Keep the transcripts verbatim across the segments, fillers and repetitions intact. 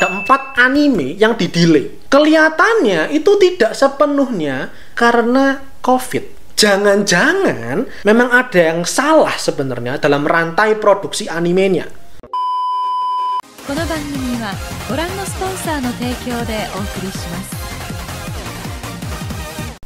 ada empat anime yang didelay. Kelihatannya itu tidak sepenuhnya karena COVID. Jangan-jangan memang ada yang salah sebenarnya dalam rantai produksi animenya.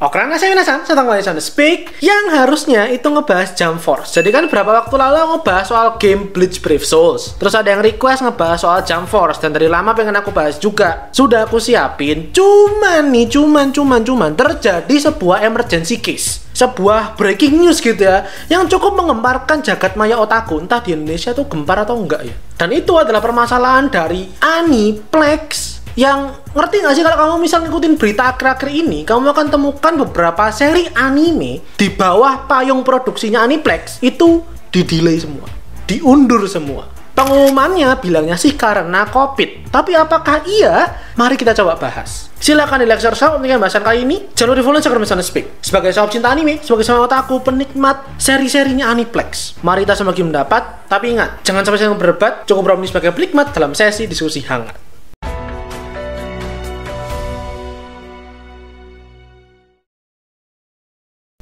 Karena saya minasan, saya tanggung Son The Speak yang harusnya itu ngebahas Jump Force. Jadi kan beberapa waktu lalu aku ngebahas soal game Bleach Brave Souls. Terus ada yang request ngebahas soal Jump Force dan dari lama pengen aku bahas juga. Sudah aku siapin, cuman nih, cuman, cuman, cuman terjadi sebuah emergency case, sebuah breaking news gitu ya, yang cukup menggemparkan jagat maya otaku. Entah di Indonesia tuh gempar atau enggak ya. Dan itu adalah permasalahan dari Aniplex. Yang ngerti gak sih kalau kamu misal ngikutin berita akhir-akhir ini, kamu akan temukan beberapa seri anime di bawah payung produksinya Aniplex itu didelay semua, diundur semua. Pengumumannya bilangnya sih karena COVID, tapi apakah iya? Mari kita coba bahas. Silahkan di lecture shop untuk bahasan kali ini. Jangan lupa di follow Instagram Son The Speak. Sebagai sobat cinta anime, sebagai sobat otaku penikmat seri-serinya Aniplex, mari kita semakin mendapat. Tapi ingat, jangan sampai saling berdebat. Cukup beromni sebagai penikmat dalam sesi diskusi hangat.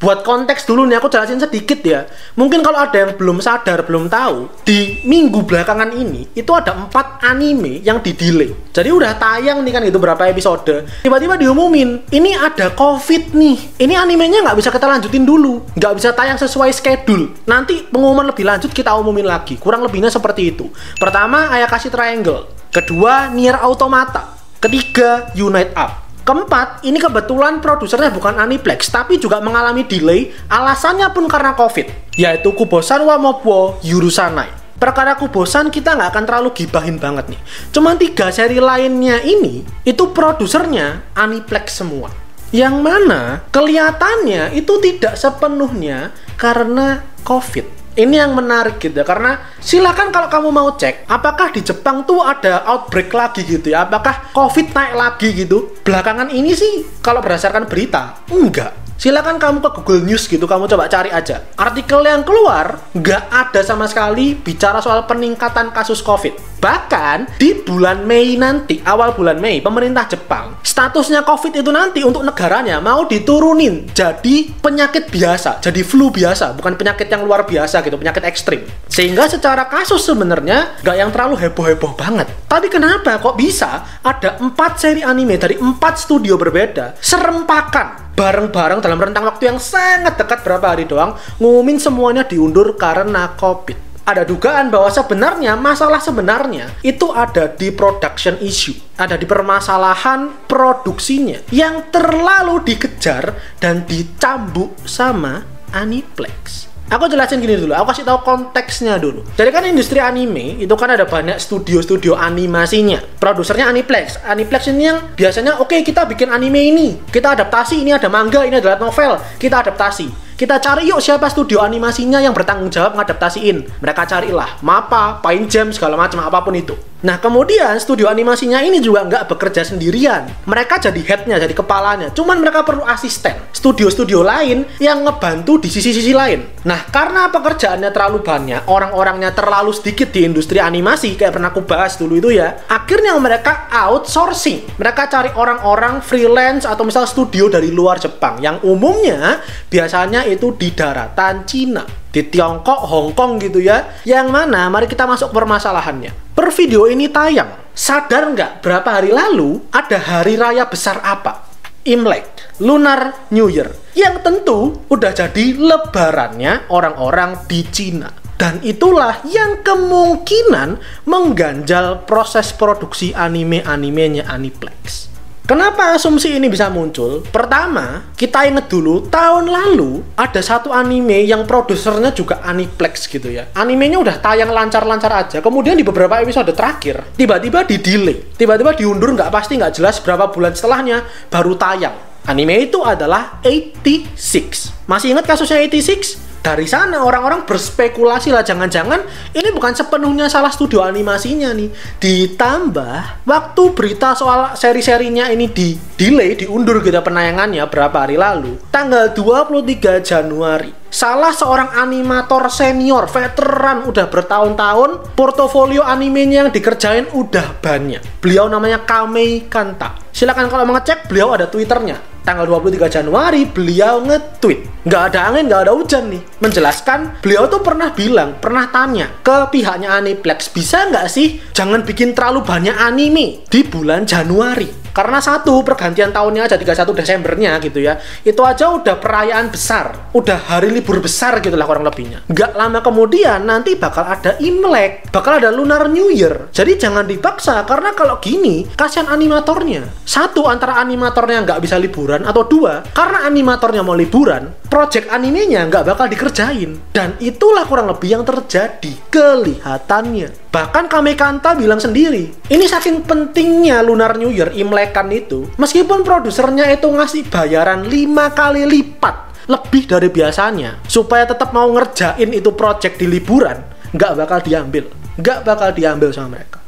Buat konteks dulu nih, aku jelasin sedikit ya. Mungkin kalau ada yang belum sadar, belum tahu, di minggu belakangan ini itu ada empat anime yang didelay. Jadi udah tayang nih kan gitu berapa episode, tiba-tiba diumumin ini ada COVID nih, ini animenya nggak bisa kita lanjutin dulu, nggak bisa tayang sesuai schedule, nanti pengumuman lebih lanjut kita umumin lagi. Kurang lebihnya seperti itu. Pertama Ayakashi Triangle, kedua Near Automata, ketiga Unite Up, keempat, ini kebetulan produsernya bukan Aniplex, tapi juga mengalami delay. Alasannya pun karena COVID, yaitu Kubosan Wamobo Yurusanai. Perkara Kubosan kita nggak akan terlalu gibahin banget nih. Cuman tiga seri lainnya ini, itu produsernya Aniplex semua. Yang mana kelihatannya itu tidak sepenuhnya karena COVID. Ini yang menarik gitu, karena silakan kalau kamu mau cek apakah di Jepang tuh ada outbreak lagi gitu ya, apakah COVID naik lagi gitu. Belakangan ini sih kalau berdasarkan berita, enggak. Silakan kamu ke Google News gitu, kamu coba cari aja. Artikel yang keluar nggak ada sama sekali bicara soal peningkatan kasus COVID. Bahkan di bulan Mei nanti, awal bulan Mei, pemerintah Jepang statusnya COVID itu nanti untuk negaranya mau diturunin jadi penyakit biasa, jadi flu biasa, bukan penyakit yang luar biasa gitu, penyakit ekstrim. Sehingga secara kasus sebenarnya nggak yang terlalu heboh-heboh banget. Tapi kenapa kok bisa ada empat seri anime dari empat studio berbeda serempakan bareng-bareng dalam rentang waktu yang sangat dekat, berapa hari doang, ngumumin semuanya diundur karena COVID? Ada dugaan bahwa sebenarnya masalah sebenarnya itu ada di production issue, ada di permasalahan produksinya yang terlalu dikejar dan dicambuk sama Aniplex. Aku jelasin gini dulu, aku kasih tahu konteksnya dulu. Jadi kan industri anime itu kan ada banyak studio-studio animasinya. Produsernya Aniplex. Aniplex ini yang biasanya oke, okay, kita bikin anime ini, kita adaptasi, ini ada manga, ini adalah novel, kita adaptasi. Kita cari yuk siapa studio animasinya yang bertanggung jawab ngadaptasiin. Mereka carilah MAPPA, Pine Jam, segala macam apapun itu. Nah kemudian studio animasinya ini juga nggak bekerja sendirian. Mereka jadi headnya, jadi kepalanya. Cuman mereka perlu asisten, studio-studio lain yang ngebantu di sisi-sisi lain. Nah karena pekerjaannya terlalu banyak, orang-orangnya terlalu sedikit di industri animasi, kayak pernah aku bahas dulu itu ya, akhirnya mereka outsourcing. Mereka cari orang-orang freelance atau misal studio dari luar Jepang, yang umumnya biasanya itu di daratan Cina, di Tiongkok, Hong Kong gitu ya. Yang mana mari kita masuk permasalahannya. Per video ini tayang, sadar nggak berapa hari lalu ada hari raya besar apa? Imlek, Lunar New Year, yang tentu udah jadi lebarannya orang-orang di Cina. Dan itulah yang kemungkinan mengganjal proses produksi anime-animenya Aniplex. Kenapa asumsi ini bisa muncul? Pertama, kita inget dulu tahun lalu ada satu anime yang produsernya juga Aniplex gitu ya. Animenya udah tayang lancar-lancar aja, kemudian di beberapa episode terakhir tiba-tiba didelay, tiba-tiba diundur, nggak pasti, nggak jelas berapa bulan setelahnya baru tayang. Anime itu adalah delapan enam. Masih inget kasusnya delapan enam? dari sana orang-orang berspekulasi lah, jangan-jangan ini bukan sepenuhnya salah studio animasinya nih. Ditambah waktu berita soal seri-serinya ini di delay, diundur gitu penayangannya berapa hari lalu, tanggal dua puluh tiga Januari, salah seorang animator senior veteran udah bertahun-tahun, portofolio animenya yang dikerjain udah banyak, beliau namanya Kamei Kanta. Silahkan kalau mengecek, beliau ada twitternya. Tanggal dua puluh tiga Januari beliau nge-tweet, nggak ada angin, nggak ada hujan nih, menjelaskan beliau tuh pernah bilang, pernah tanya ke pihaknya Aniplex, bisa nggak sih jangan bikin terlalu banyak anime di bulan Januari, karena satu pergantian tahunnya aja tiga puluh satu Desembernya gitu ya, itu aja udah perayaan besar, udah hari libur besar gitu lah kurang lebihnya. Nggak lama kemudian nanti bakal ada Imlek, bakal ada Lunar New Year, jadi jangan dipaksa karena kalau gini kasihan animatornya. Satu, antara animatornya nggak bisa liburan, atau dua, karena animatornya mau liburan, project animenya nggak bakal dikerjain. Dan itulah kurang lebih yang terjadi kelihatannya. Bahkan Kamei Kanta bilang sendiri, ini saking pentingnya Lunar New Year, Imlekan itu, meskipun produsernya itu ngasih bayaran lima kali lipat lebih dari biasanya supaya tetap mau ngerjain itu project di liburan, nggak bakal diambil, nggak bakal diambil sama mereka.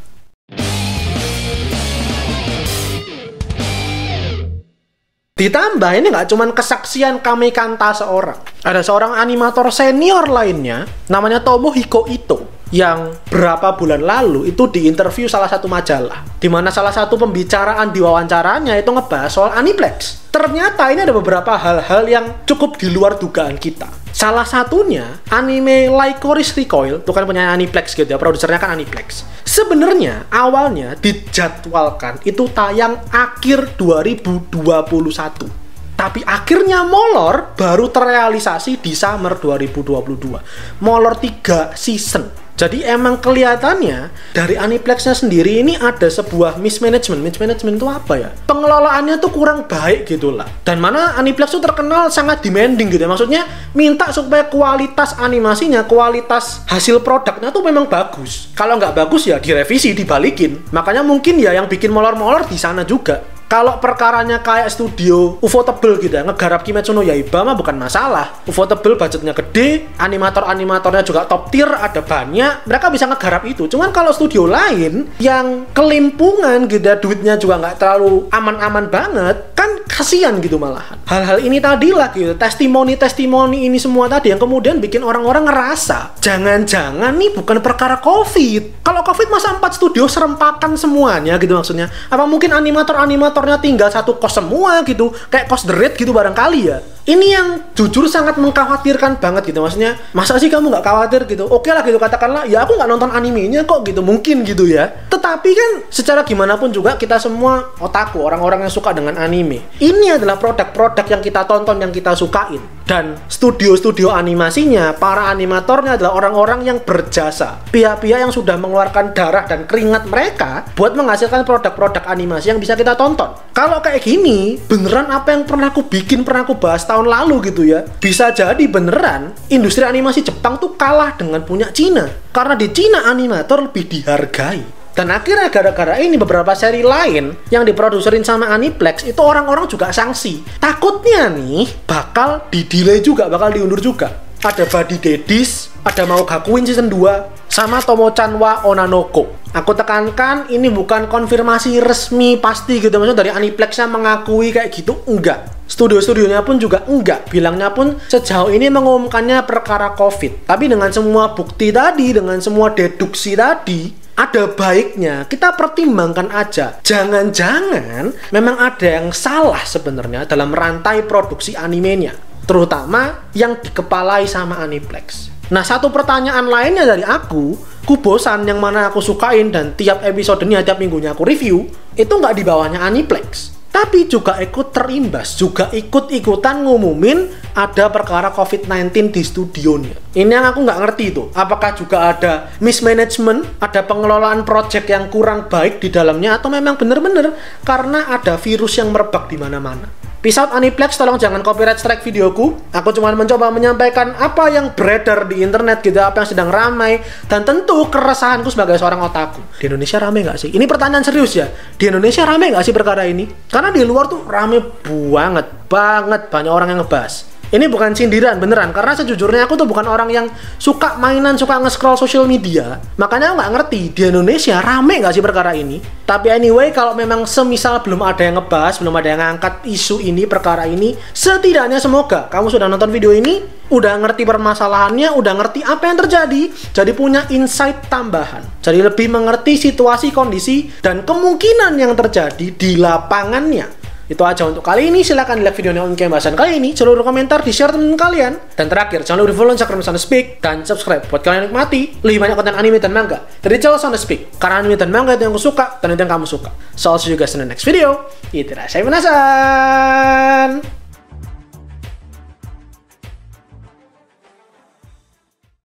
Ditambah ini nggak cuman kesaksian Kamei Kanta seorang, ada seorang animator senior lainnya namanya Tomohiko Ito yang berapa bulan lalu itu diinterview salah satu majalah, dimana salah satu pembicaraan di wawancaranya itu ngebahas soal Aniplex. Ternyata ini ada beberapa hal-hal yang cukup di luar dugaan kita. Salah satunya anime Lycoris Recoil, itu kan punya Aniplex gitu ya, produsernya kan Aniplex. Sebenarnya awalnya dijadwalkan itu tayang akhir dua ribu dua puluh satu. Tapi akhirnya molor, baru terrealisasi di summer dua ribu dua puluh dua. Molor tiga season. Jadi emang kelihatannya dari Aniplex-nya sendiri ini ada sebuah mismanagement. Mismanagement itu apa ya? Pengelolaannya tuh kurang baik gitulah. Dan mana Aniplex tuh terkenal sangat demanding gitu ya. Maksudnya minta supaya kualitas animasinya, kualitas hasil produknya tuh memang bagus. Kalau nggak bagus ya direvisi, dibalikin. Makanya mungkin ya yang bikin molor-molor di sana juga. Kalau perkaranya kayak studio Ufotable gitu ya, ngegarap Kimetsu no Yaiba mah bukan masalah. Ufotable budgetnya gede, animator-animatornya juga top tier, ada banyak, mereka bisa ngegarap itu. Cuman kalau studio lain yang kelimpungan gitu ya, duitnya juga nggak terlalu aman-aman banget, kan kasihan gitu malahan. Hal-hal ini tadi lah gitu, testimoni-testimoni ini semua tadi yang kemudian bikin orang-orang ngerasa jangan-jangan nih bukan perkara COVID. Kalau COVID masa empat studio serempakan semuanya gitu maksudnya. Apa mungkin animator-animator motornya tinggal satu kos semua gitu, kayak kos derit gitu barangkali ya. Ini yang jujur sangat mengkhawatirkan banget gitu, maksudnya masa sih kamu nggak khawatir gitu, oke lah gitu, katakanlah ya aku nggak nonton animenya kok gitu, mungkin gitu ya. Tetapi kan secara gimana pun juga kita semua otaku, orang-orang yang suka dengan anime, ini adalah produk-produk yang kita tonton, yang kita sukain, dan studio-studio animasinya, para animatornya adalah orang-orang yang berjasa, pihak-pihak yang sudah mengeluarkan darah dan keringat mereka buat menghasilkan produk-produk animasi yang bisa kita tonton. Kalau kayak gini, beneran apa yang pernah aku bikin, pernah aku bahas tahun lalu gitu ya, bisa jadi beneran industri animasi Jepang tuh kalah dengan punya Cina, karena di Cina animator lebih dihargai. Dan akhirnya gara-gara ini beberapa seri lain yang diproduserin sama Aniplex itu orang-orang juga sanksi. Takutnya nih bakal di-delay juga, bakal diundur juga. Ada Bad Daddies, ada Mau Gakuin season dua, sama Tomo Chanwa Onanoko. Aku tekankan ini bukan konfirmasi resmi pasti gitu, maksudnya dari Aniplex-nya mengakui kayak gitu, enggak. Studio-studionya pun juga enggak, bilangnya pun sejauh ini mengumumkannya perkara COVID. Tapi dengan semua bukti tadi, dengan semua deduksi tadi, ada baiknya kita pertimbangkan aja, jangan-jangan memang ada yang salah sebenarnya dalam rantai produksi animenya, terutama yang dikepalai sama Aniplex. Nah, satu pertanyaan lainnya dari aku, Kubosan yang mana aku sukain dan tiap episodenya, tiap minggunya aku review, itu nggak di bawahnya Aniplex, tapi juga ikut terimbas, juga ikut-ikutan ngumumin ada perkara COVID sembilan belas di studionya. Ini yang aku nggak ngerti tuh, apakah juga ada mismanagement, ada pengelolaan project yang kurang baik di dalamnya, atau memang bener-bener karena ada virus yang merebak di mana-mana. Peace out Aniplex, tolong jangan copyright strike videoku. Aku cuma mencoba menyampaikan apa yang beredar di internet gitu, apa yang sedang ramai, dan tentu keresahanku sebagai seorang otaku. Di Indonesia rame nggak sih? Ini pertanyaan serius ya, di Indonesia rame nggak sih perkara ini? Karena di luar tuh rame banget, banget banyak orang yang ngebahas. Ini bukan sindiran, beneran. Karena sejujurnya aku tuh bukan orang yang suka mainan, suka nge-scroll social media. Makanya aku nggak ngerti, di Indonesia rame nggak sih perkara ini? Tapi anyway, kalau memang semisal belum ada yang ngebahas, belum ada yang ngangkat isu ini, perkara ini, setidaknya semoga kamu sudah nonton video ini, udah ngerti permasalahannya, udah ngerti apa yang terjadi, jadi punya insight tambahan. Jadi lebih mengerti situasi, kondisi, dan kemungkinan yang terjadi di lapangannya. Itu aja untuk kali ini. Silahkan di like videonya on cam bahasan kali ini, seluruh komentar di share teman kalian, dan terakhir jangan lupa di follow Instagram Son The Speak dan subscribe buat kalian yang nikmati lebih banyak konten anime dan manga dari channel Son The Speak, karena anime dan manga itu yang aku suka dan itu yang kamu suka. So I'll see you guys in the next video. Itadashi minasan.